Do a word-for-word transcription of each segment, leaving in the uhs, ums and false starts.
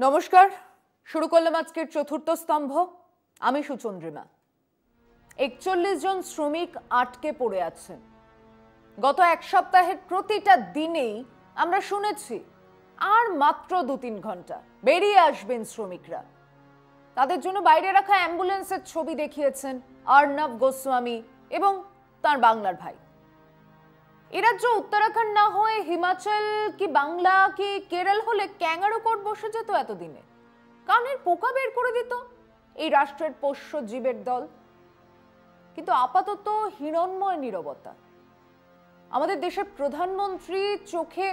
नमस्कार शुरू करलाम आजकेर चतुर्थ स्तम्भ आमी सुचंद्रिमा। एकचल्लिश जन श्रमिक आटके पड़े आছেন। गत एक सप्ताहेर प्रतिटा दिनेई आमरा शुनेছি আর মাত্র दो तीन घंटा বেরিয়ে আসবেন শ্রমিকরা। তাদের জন্য বাইরে রাখা অ্যাম্বুলেন্সের ছবি দেখিয়েছেন আরনাব গোস্বামী এবং তার বাংলার ভাই। এ রাজ্য উত্তরাখণ্ড না হয়ে হিমাচল কি বাংলা কি কেরল হলে ক্যাঙ্গারু কোর্ট বসে যেত এতদিনে। কানের পোকা বের করে দিত এই রাষ্ট্রের পোষ্য জীবের দল। কিন্তু আপাতত হিরণময় নীরবতা। আমাদের দেশের প্রধানমন্ত্রী চোখে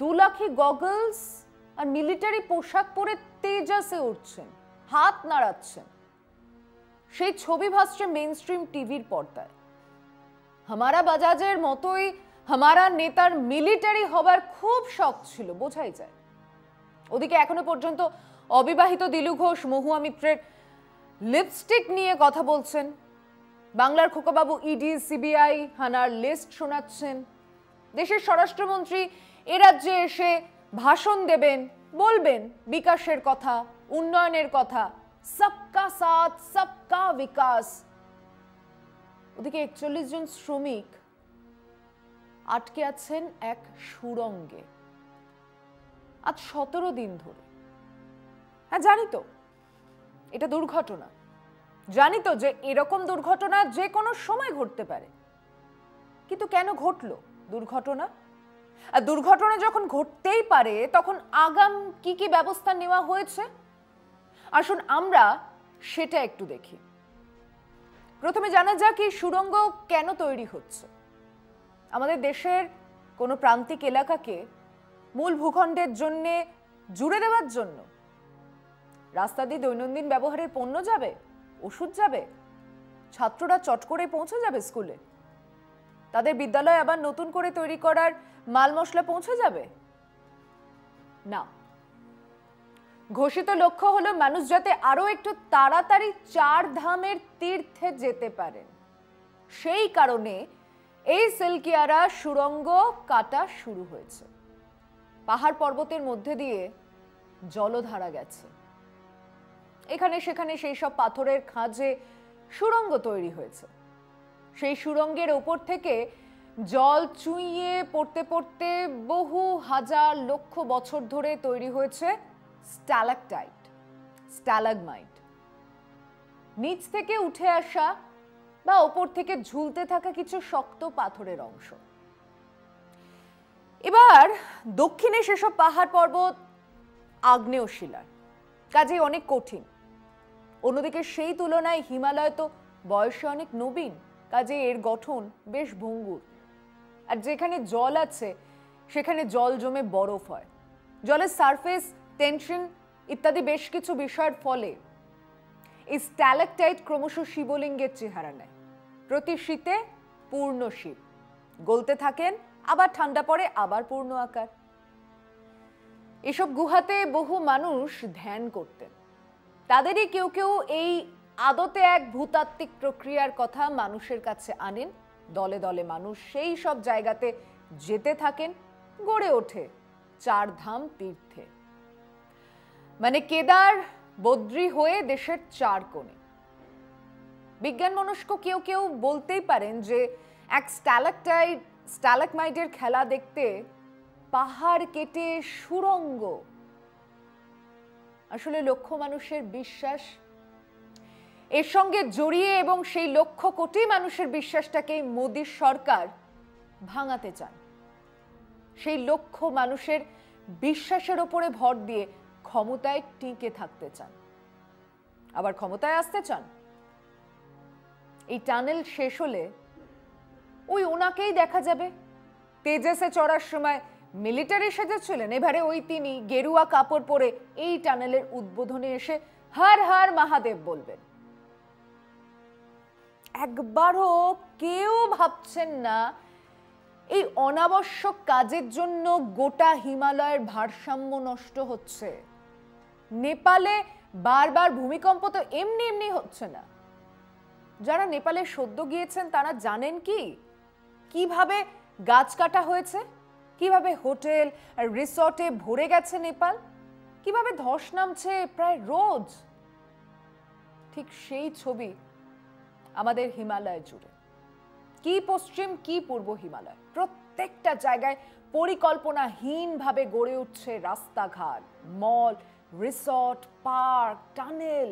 দুলাখি গগলস আর মিলিটারি পোশাক পরে তেজাসে উঠছেন, হাত নাড়াচ্ছেন। সেই ছবি ভাসছে মেইনস্ট্রিম টিভির পর্দায়। हमारा बजाजेर मतोई हमारा नेतार मिलिटारी हबार खूब शौक छिलो बोझाई जाए। ओदिके एखोनो पर्यन्त अविवाहित दिलू घोष महुआ मित्रेर लिपस्टिक निये कथा बोलछेन। बांगलार खोकाबाबू इडी सीबीआई हानार लिस्ट शोनाच्छेन। देशेर स्वराष्ट्रमंत्री ए राज्ये एसे भाषण देबेन, बोलबेन विकासेर कथा, उन्नयनेर कथा, सबका साथ सबका विकास। ওদিকে একচল্লিশ জন শ্রমিক আটকে আছেন এক সুরঙ্গে আজ সতেরো দিন ধরে। হ্যাঁ জানি তো এটা দুর্ঘটনা, জানি তো যে এরকম দুর্ঘটনা যে কোনো সময় ঘটতে পারে। কিন্তু কেন ঘটলো দুর্ঘটনা? আর দুর্ঘটনা যখন ঘটতেই পারে তখন আগাম কি কি ব্যবস্থা নেওয়া হয়েছে আসুন আমরা সেটা একটু দেখি। प्रथमे जाना जा कि सुरंग क्यों तैरी होच्छे। आमादेर देशेर कोनो प्रांतिक एलाका के मूल भूखंडेर जन्य जुड़े देवार जन्य रास्ता दिए दैनन्दिन व्यवहारेर पण्य जाबे, ओषुध जाबे, छात्ररा चट करे पौंछे जाबे स्कूले, तादेर विद्यालय आबार नतुन करे तैरी करार माल मशला पौंछे जाबे ना। घोषित लक्ष्य हलो मानुष जाते आरो एकटु ताड़ाताड़ी चार धामेर तीर्थे जेते पारेन। सेई कारणे एई सिल्कियारा सुरंग काटा शुरू होयेछे। पहाड़ पर्वतेर मध्य दिए जलधारा गेछे, एखाने सेखाने सेई सब पाथरेर खाजे सुरंग तैरी होयेछे। सेई सुरंगेर ओपर थेके जल चुइये पड़ते पड़ते बहु हजार लक्ष बछर धरे तैरी होयेछे स्टैलेक्टाइट, स्टैलागमाइट। नीच থেকে উঠে আসা বা উপর থেকে ঝুলতে থাকা কিছু শক্ত পাথরের অংশ। এবার দক্ষিণে সেসব পাহাড় পর্বত আগ্নেয় শিলার, কাজেই অনেক কঠিন। অন্যদিকে সেই তুলনায় হিমালয় তো বয়সে অনেক নবীন, কাজেই এর গঠন বেশ ভঙ্গুর। আর যেখানে জল আছে সেখানে জল জমে বরফ হয়। জলের সারফেস টেনশন ইত্যাদি বেশ কিছু বিষয়ের ফলে এই স্ট্যালাকটাইট ক্রমশ শিবলিঙ্গের চেহারা নেয়। প্রতি শীতে পূর্ণ শিব গলতে থাকেন, আবার ঠান্ডা পড়ে, আবার পূর্ণ আকার। এসব গুহাতে বহু মানুষ ধ্যান করতেন। তাদেরই কেউ কেউ এই আদতে এক ভূতাত্ত্বিক প্রক্রিয়ার কথা মানুষের কাছে আনেন। দলে দলে মানুষ সেই সব জায়গাতে যেতে থাকেন, গড়ে ওঠে চারধাম তীর্থে। माने केदार बद्री हुए देशेर चार कोणे। विज्ञान मनस्क केउ केउ बोलतेई पारेन जे एक स्टैलेक्टाइट स्टैलागमाइटेर खेला देखते पहाड़ केटे सुरंग। आसले लक्ष मानुषेर विश्वास एर संगे जड़िए एबं सेई लक्ष कोटी मानुषेर विश्वासटाके मोदी सरकार भांगाते चान। सेई लक्ष मानुषेर विश्वासेर उपरे भर दिए ক্ষমতায় টিকে থাকতে চান, আবার ক্ষমতায় আসতে চান। এই টানেল শেষ হলে ওই ওনাকেই দেখা যাবে তেজসে চড়ার সময় মিলিটারি সেজেছিলেন। এবারে ওই তিনি গেরুয়া কাপড় পরে এই টানেলের উদ্বোধনে এসে হর হর মহাদেব বলবেন। একবারও কেউ ভাবছেন না এই অনাবশ্যক কাজের জন্য গোটা হিমালয়ের ভারসাম্য নষ্ট হচ্ছে। নেপালে বারবার ভূমিকম্প তো এমনি এমনি হচ্ছে না। যারা নেপালে সদ্য গিয়েছেন তারা জানেন কি কিভাবে গাছ কাটা হয়েছে, কিভাবে হোটেল আর রিসর্টে ভরে গেছে নেপাল। কিভাবে ধস নামছে প্রায় রোজ, ঠিক সেই ছবি আমাদের হিমালয় জুড়ে। কি পশ্চিম কি পূর্ব হিমালয়, প্রত্যেকটা জায়গায় পরিকল্পনাহীনভাবে গড়ে উঠছে রাস্তাঘাট, মল, রিসর্ট, পার্ক, টানেল।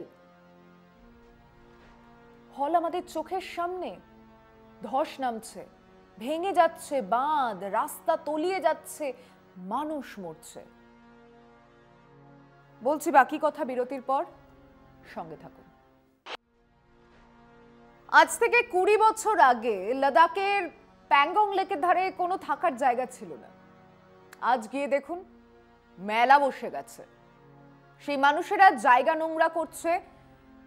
হল আমাদের চোখের সামনে, ধস নামছে, ভেঙে যাচ্ছে বাঁধ, রাস্তা তলিয়ে যাচ্ছে, মানুষ মরছে। বলছি বাকি কথা বিরতির পর, সঙ্গে থাকুন। আজ থেকে কুড়ি বছর আগে লাদাখের প্যাংগং লেকের ধারে কোনো থাকার জায়গা ছিল না। আজ গিয়ে দেখুন মেলা বসে গেছে, সেই মানুষেরা জায়গা নোংরা করছে।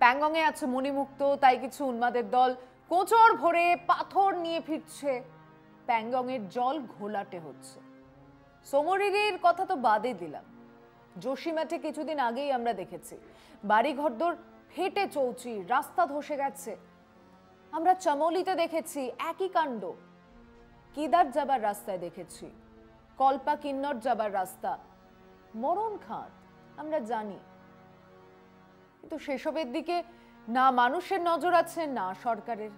প্যাংগংয়ে আছে মণিমুক্ত, তাই কিছু উন্মাদের দল কোচর ভরে পাথর নিয়ে ফিরছে, প্যাংগংয়ের জল ঘোলাটে হচ্ছে। সোমরিরির কথা তো বাদে দিলাম, যোশীমাঠে কিছুদিন আগেই আমরা দেখেছি বাড়িঘরদোর ফেটে চৌচি, রাস্তা ধসে গেছে। আমরা চমলিতে দেখেছি একই কাণ্ড, কেদার যাবার রাস্তায় দেখেছি, কল্পা কিন্নর যাবার রাস্তা মরণ খাঁদ, আমরা জানি। কিন্তু সেসবের দিকে না মানুষের নজর আছে না সরকারের।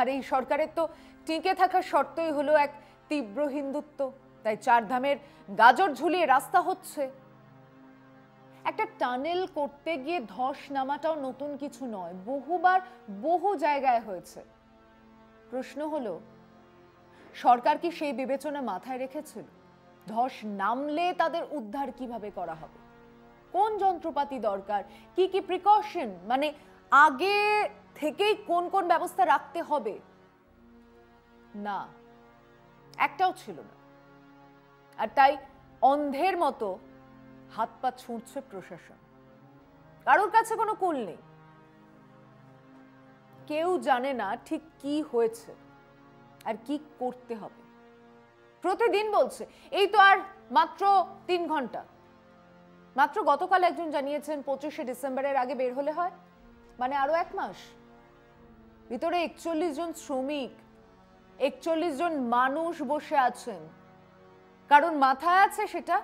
আর এই সরকারের তো টিকে থাকার শর্তই হলো এক তীব্র হিন্দুত্ব, তাই চারধামের গাজর ঝুলিয়ে রাস্তা হচ্ছে। একটা টানেল করতে গিয়ে ধস নামাটাও নতুন কিছু নয়, বহুবার বহু জায়গায় হয়েছে। প্রশ্ন হলো, সরকার কি সেই বিবেচনা মাথায় রেখেছিল ধস নামলে তাদের উদ্ধার কিভাবে করা হবে, কোন যন্ত্রপাতি দরকার, কি কি প্রিকশন, মানে আগে থেকেই কোন কোন ব্যবস্থা রাখতে হবে? না, একটাও ছিল না। আর তাই অন্ধের মতো হাত পা ছুঁড়ছে প্রশাসন, কারোর কাছে কোনো কুল নেই। কেউ জানে না ঠিক কি হয়েছে আর কি করতে হবে। প্রতিদিন বলছে এই তো আর মাত্র তিন ঘন্টা। মাত্র গতকাল একজন জানিয়েছেন পঁচিশে ডিসেম্বরের আগে বের হলে হয়, মানে আরো এক মাস। ভিতরে একচল্লিশ জন শ্রমিক, একচল্লিশ জন মানুষ বসে আছেন, কারণ মাথায় আছে সেটা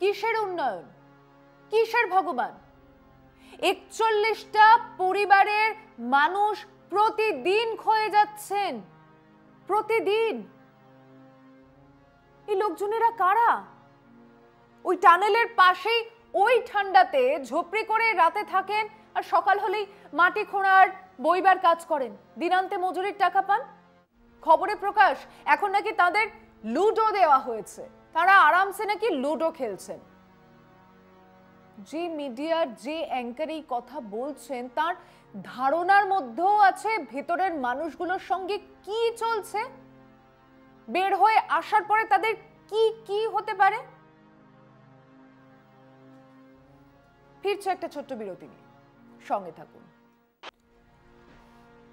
কিসের উন্নয়ন, কিসের ভগবান। একচল্লিশটা পরিবারের মানুষ প্রতিদিন ক্ষয়ে যাচ্ছেন, প্রতিদিন। এই লোকজনেরা কারা? ওই টানেলের পাশেই ওই ঠান্ডাতে ঝোপড়ি করে রাতে থাকেন, আর সকাল হলেই মাটি খোঁড়ার বইবার কাজ করেন, দিনান্তে মজুরির টাকা পান। খবরে প্রকাশ, এখন নাকি তাদের লুডো দেওয়া হয়েছে, তারা আরামসে নাকি লুডো খেলছেন। যে মিডিয়ার যে অ্যাঙ্কার এই কথা বলছেন, তার ধারণার মধ্যেও আছে ভেতরের মানুষগুলোর সঙ্গে কি চলছে, বের হয়ে আসার পরে তাদের কি কি হতে পারে। ফিরছে একটা ছোট্ট বিরতি নিয়ে, সঙ্গে থাকুন।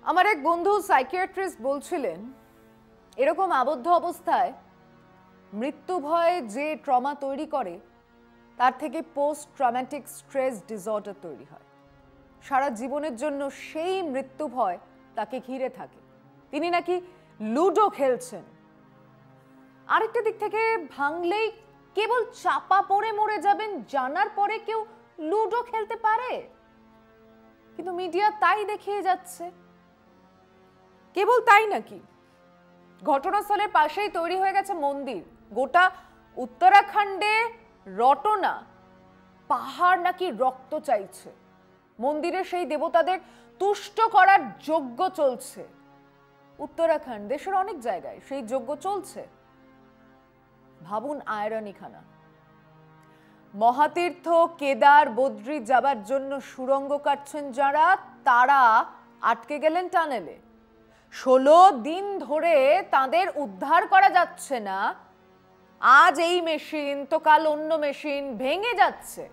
আমার এক বন্ধু সাইকিয়াট্রিস্ট বলছিলেন, এরকম আবদ্ধ অবস্থায় মৃত্যু ভয়ে যে ট্রমা তৈরি করে, তার থেকে পোস্ট ট্রমাটিক স্ট্রেস ডিসঅর্ডার তৈরি হয়। সারা জীবনের জন্য সেই মৃত্যু ভয় তাকে ঘিরে থাকে। তিনি নাকি লুডো খেলছেন। আরেকটা দিক থেকে ভাঙলেই কেবল চাপা পড়ে মরে যাবেন, জানার পরে কেউ লুডো খেলতে পারে? কিন্তু মিডিয়া তাই দেখিয়ে যাচ্ছে। কেবল তাই নাকি, ঘটনাস্থলের পাশেই তৈরি হয়ে গেছে মন্দির। গোটা উত্তরাখণ্ডে রটনা, পাহাড় নাকি রক্ত চাইছে, মন্দিরে সেই দেবতাদের তুষ্ট করার যজ্ঞ চলছে। উত্তরাখণ্ড, দেশের অনেক জায়গায় সেই যজ্ঞ চলছে। ভাবুন আয়রনিখানা। মহাতীর্থ, কেদার, বদ্রী যাবার জন্য সুরঙ্গ কাটছেন যারা, তারা আটকে গেলেন টানেলে। ষোলো দিন ধরে তাদের উদ্ধার করা যাচ্ছে না। আজ এই মেশিন তো কাল অন্য মেশিন, ভেঙে যাচ্ছে।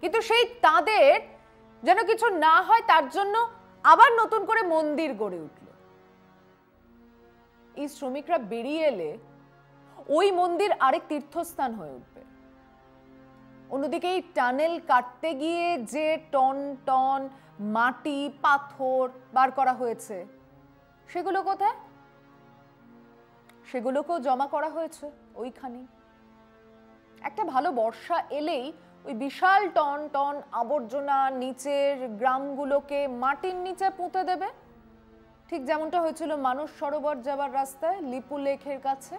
কিন্তু সেই তাদের যেন কিছু না হয় তার জন্য আবার নতুন করে মন্দির গড়ে উঠল। এই শ্রমিকরা বেরিয়ে এলে ওই মন্দির আরেক তীর্থস্থান হয়ে উঠবে। অন্যদিকে এই টানেল কাটতে গিয়ে যে টন টন মাটি পাথর বার করা হয়েছে, সেগুলো কোথায়? সেগুলোকেও জমা করা হয়েছে ওইখানে। একটা ভালো বর্ষা এলেই ওই বিশাল টন টন আবর্জনা নিচের গ্রামগুলোকে মাটির নিচে পুঁতে দেবে, ঠিক যেমনটা হয়েছিল মানস সরোবর যাওয়ার রাস্তায় লিপু লেকের কাছে,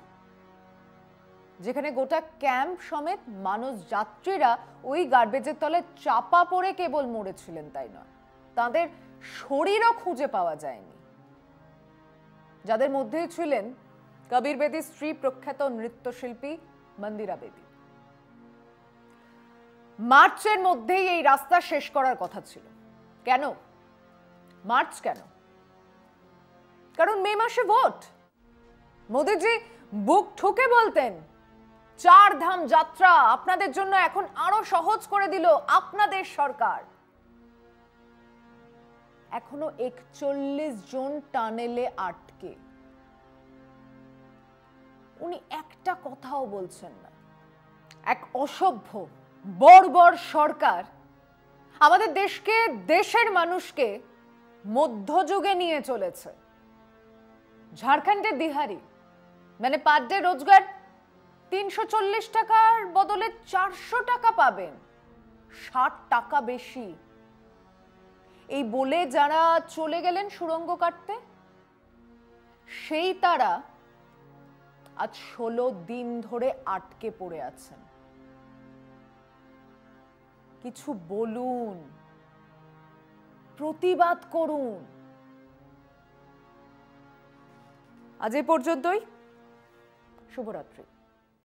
যেখানে গোটা ক্যাম্প সমেত মানুষ যাত্রীরা ওই গার্বেজের তলে চাপা পড়ে কেবল মরেছিলেন। তাই নয়, তাদের শরীরও খুঁজে পাওয়া যায়নি। যাদের মধ্যে ছিলেন কবির বেদীর স্ত্রী প্রখ্যাত নৃত্যশিল্পী মন্দিরা বেদী। মার্চের মধ্যেই এই রাস্তা শেষ করার কথা ছিল। কেন মার্চ? কেন? কারণ মে মাসে ভোট। মোদিজি বুক ঠুকে বলতেন, চার ধাম যাত্রা আপনাদের জন্য এখন আরো সহজ করে দিল আপনাদের সরকার। এখনো একচল্লিশ জন টানেলে আটকে। উনি একটা কথাও বলছেন না। এক অসভ্য বর্বর সরকার আমাদের দেশকে, দেশের মানুষকে মধ্যযুগে নিয়ে চলেছে। ঝাড়খণ্ডের দিহারি মানে পার ডে রোজগার তিনশো চল্লিশ টাকার বদলে চারশো টাকা পাবেন, ষাট টাকা বেশি। এই বলে যারা চলে গেলেন সুরঙ্গ কাটতে, সেই তারা আজ ষোলো দিন ধরে আটকে পড়ে আছেন। কিছু বলুন, প্রতিবাদ করুন। আজ এ পর্যন্তই। শুভরাত্রি।